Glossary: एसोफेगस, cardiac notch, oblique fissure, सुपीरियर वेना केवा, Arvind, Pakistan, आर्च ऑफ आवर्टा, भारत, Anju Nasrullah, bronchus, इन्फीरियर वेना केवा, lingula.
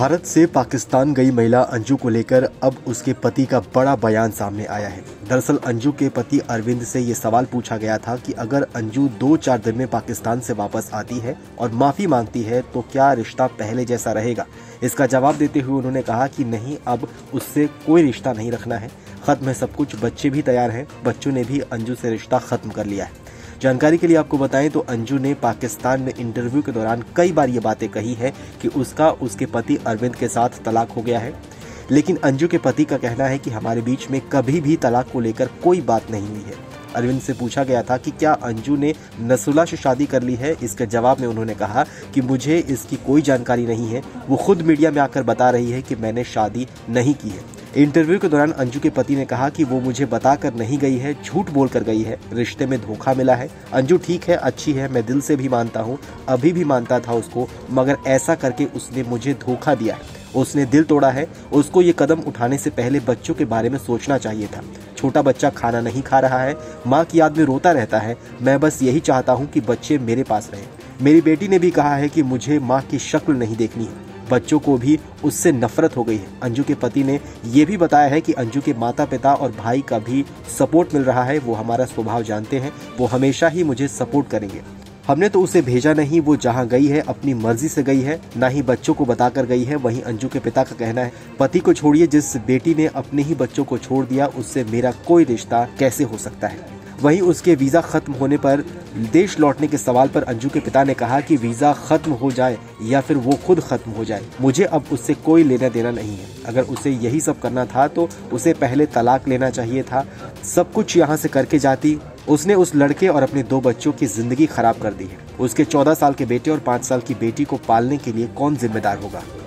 भारत से पाकिस्तान गई महिला अंजू को लेकर अब उसके पति का बड़ा बयान सामने आया है। दरअसल अंजू के पति अरविंद से ये सवाल पूछा गया था कि अगर अंजू 2-4 दिन में पाकिस्तान से वापस आती है और माफ़ी मांगती है तो क्या रिश्ता पहले जैसा रहेगा। इसका जवाब देते हुए उन्होंने कहा कि नहीं, अब उससे कोई रिश्ता नहीं रखना है, ख़त्म है सब कुछ, बच्चे भी तैयार हैं, बच्चों ने भी अंजू से रिश्ता ख़त्म कर लिया है। जानकारी के लिए आपको बताएं तो अंजू ने पाकिस्तान में इंटरव्यू के दौरान कई बार ये बातें कही है कि उसके पति अरविंद के साथ तलाक हो गया है, लेकिन अंजू के पति का कहना है कि हमारे बीच में कभी भी तलाक को लेकर कोई बात नहीं हुई है। अरविंद से पूछा गया था कि क्या अंजू ने नसरुल्ला से शादी कर ली है। इसके जवाब में उन्होंने कहा कि मुझे इसकी कोई जानकारी नहीं है, वो खुद मीडिया में आकर बता रही है कि मैंने शादी नहीं की है। इंटरव्यू के दौरान अंजू के पति ने कहा कि वो मुझे बताकर नहीं गई है, झूठ बोलकर गई है, रिश्ते में धोखा मिला है। अंजू ठीक है, अच्छी है, मैं दिल से भी मानता हूँ, अभी भी मानता था उसको, मगर ऐसा करके उसने मुझे धोखा दिया है, उसने दिल तोड़ा है। उसको ये कदम उठाने से पहले बच्चों के बारे में सोचना चाहिए था। छोटा बच्चा खाना नहीं खा रहा है, माँ की याद में रोता रहता है। मैं बस यही चाहता हूँ कि बच्चे मेरे पास रहें। मेरी बेटी ने भी कहा है कि मुझे माँ की शक्ल नहीं देखनी है, बच्चों को भी उससे नफरत हो गई है। अंजू के पति ने यह भी बताया है कि अंजू के माता पिता और भाई का भी सपोर्ट मिल रहा है, वो हमारा स्वभाव जानते हैं, वो हमेशा ही मुझे सपोर्ट करेंगे। हमने तो उसे भेजा नहीं, वो जहाँ गई है अपनी मर्जी से गई है, ना ही बच्चों को बताकर गई है। वहीं अंजू के पिता का कहना है, पति को छोड़िए, जिस बेटी ने अपने ही बच्चों को छोड़ दिया उससे मेरा कोई रिश्ता कैसे हो सकता है। वहीं उसके वीज़ा ख़त्म होने पर देश लौटने के सवाल पर अंजू के पिता ने कहा कि वीज़ा ख़त्म हो जाए या फिर वो खुद ख़त्म हो जाए, मुझे अब उससे कोई लेना देना नहीं है। अगर उसे यही सब करना था तो उसे पहले तलाक लेना चाहिए था, सब कुछ यहाँ से करके जाती। उसने उस लड़के और अपने 2 बच्चों की ज़िंदगी ख़राब कर दी है। उसके 14 साल के बेटे और 5 साल की बेटी को पालने के लिए कौन जिम्मेदार होगा।